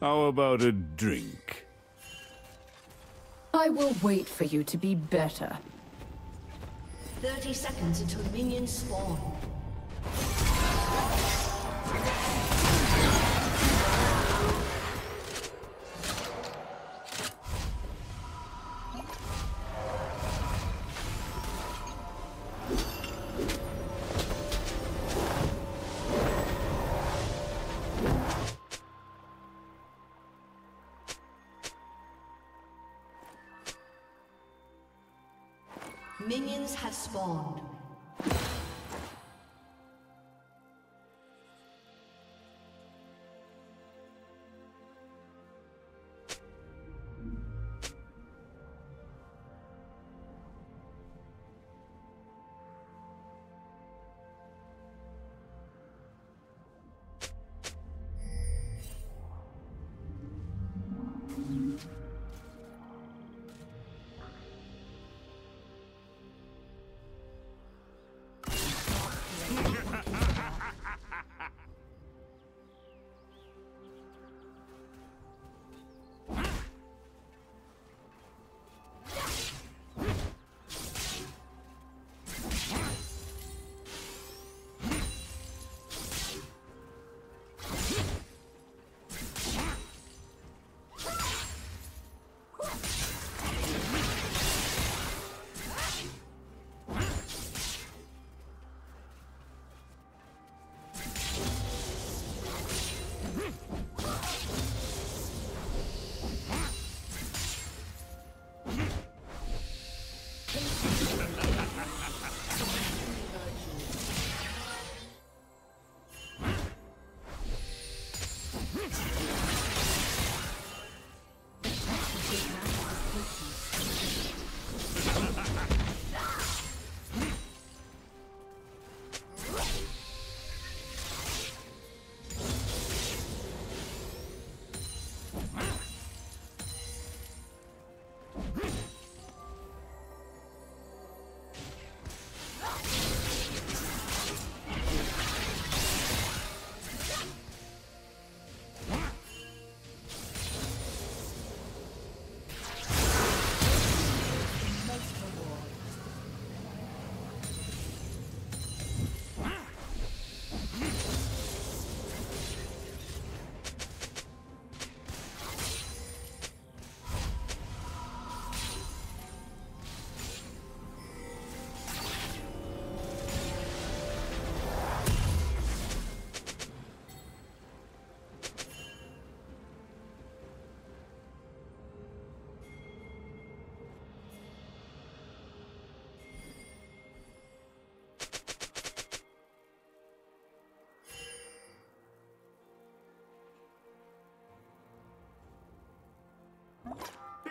How about a drink? I will wait for you to be better. 30 seconds until minions spawn. Minions have spawned.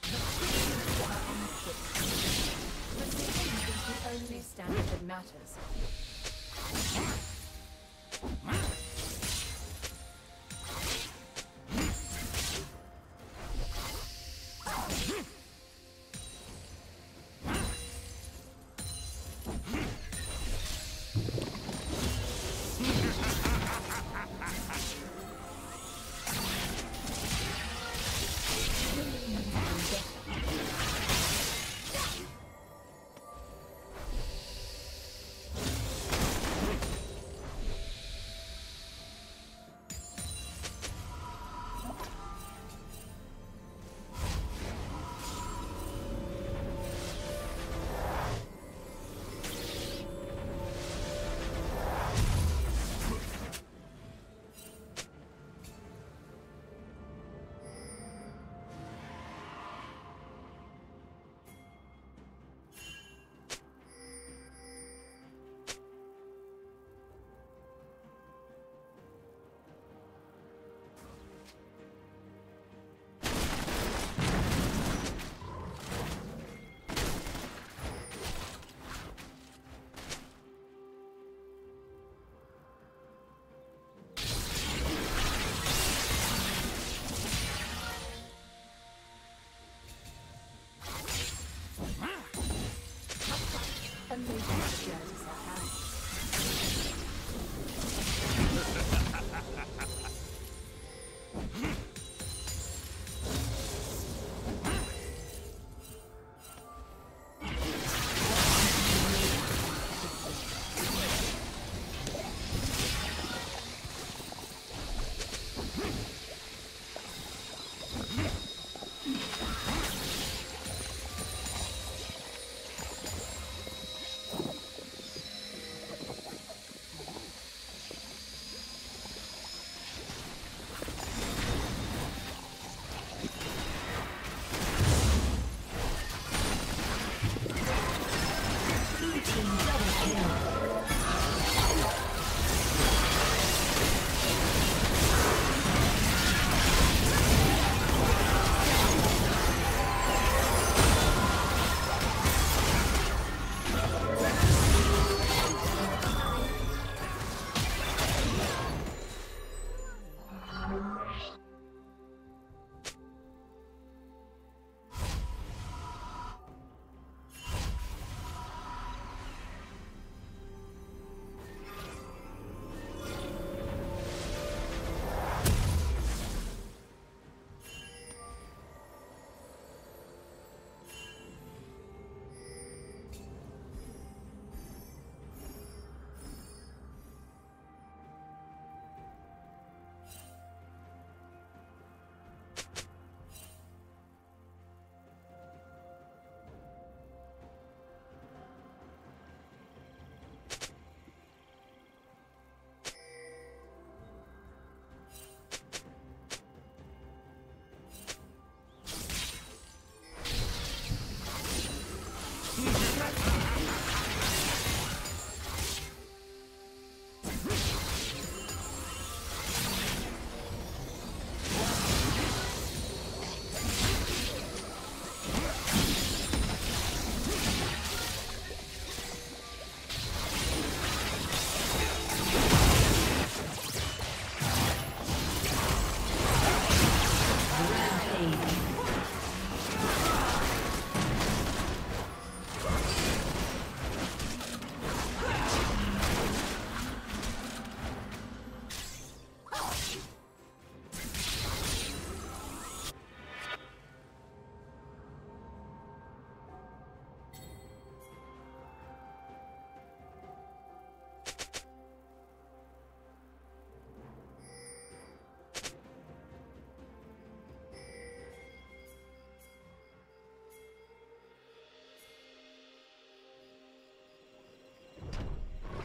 The only standard that matters.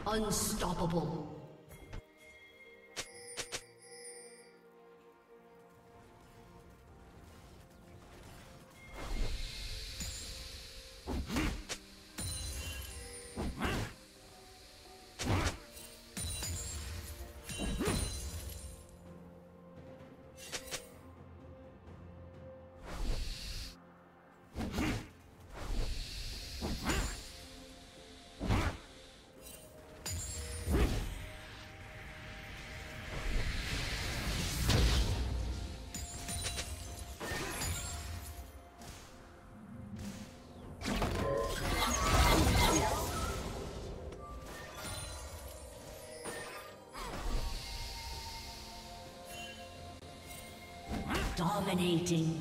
Unstoppable. Dominating.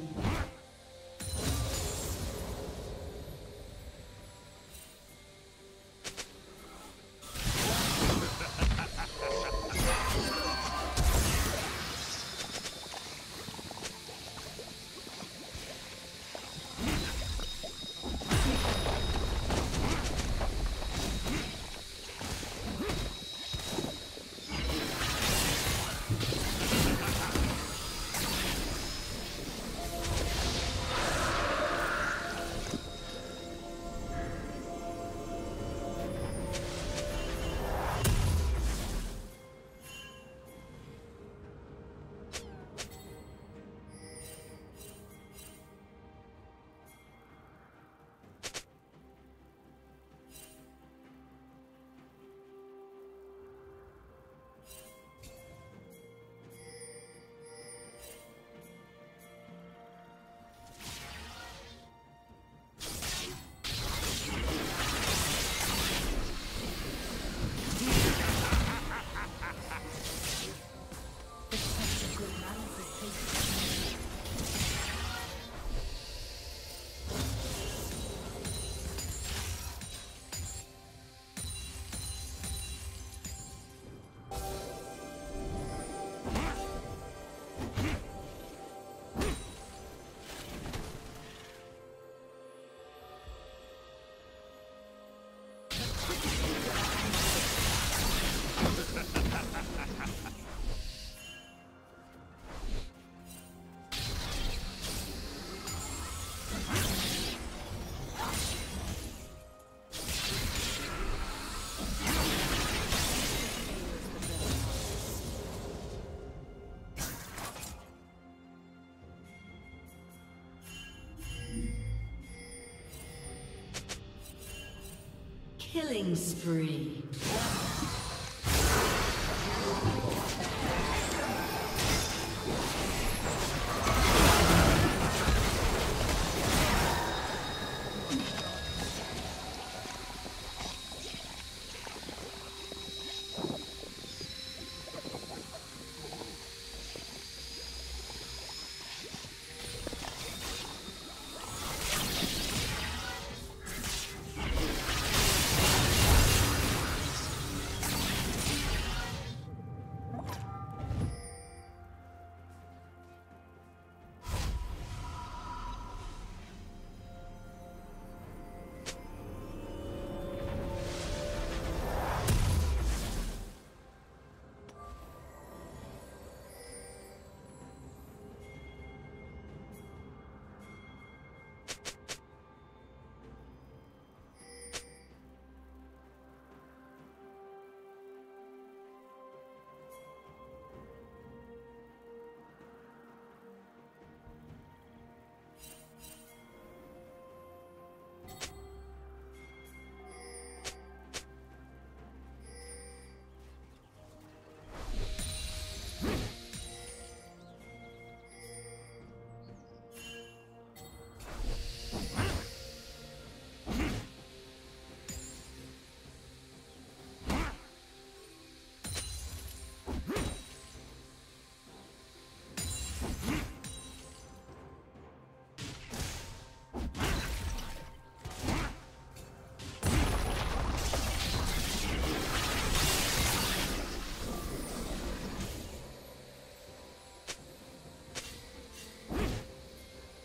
Killing spree.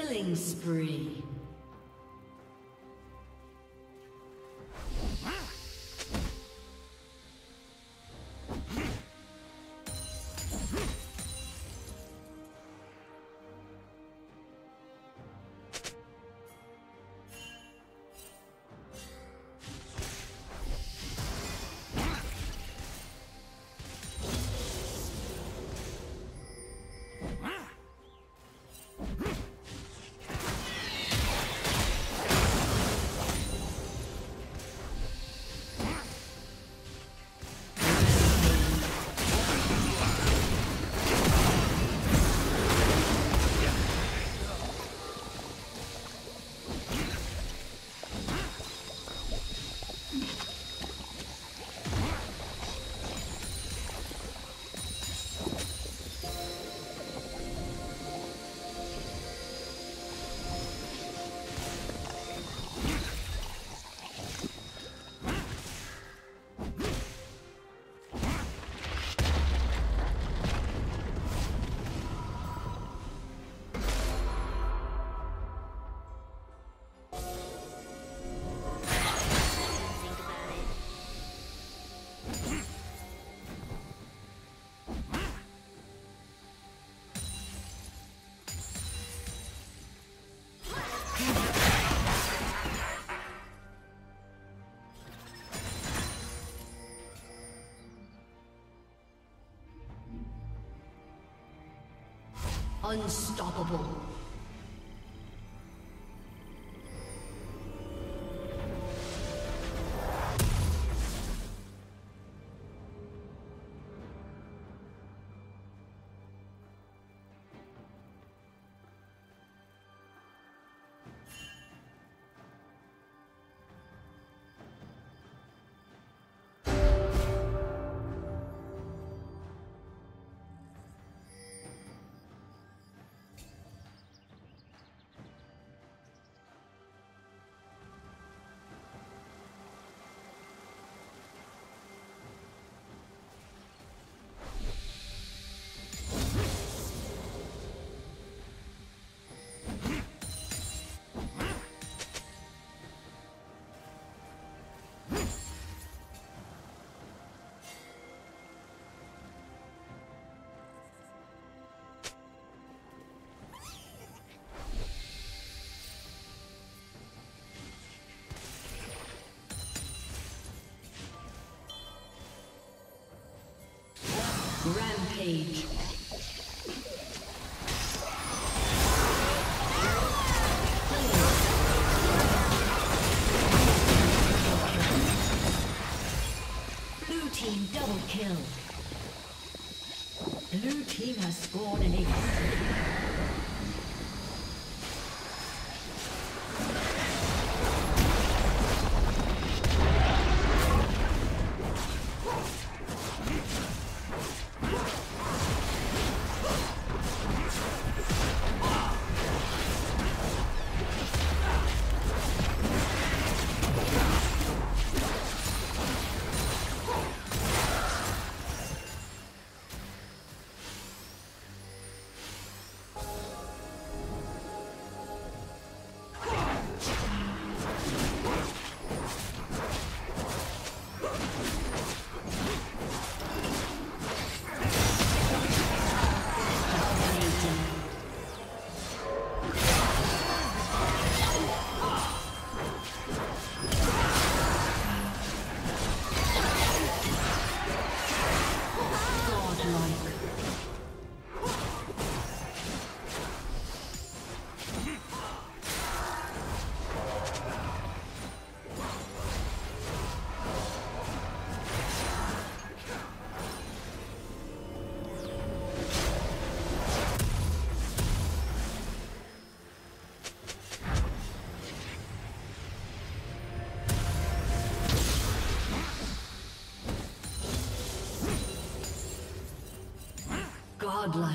Killing spree. Unstoppable. Rampage. Blue team double kill. Blue team has scored an 8. Godlike.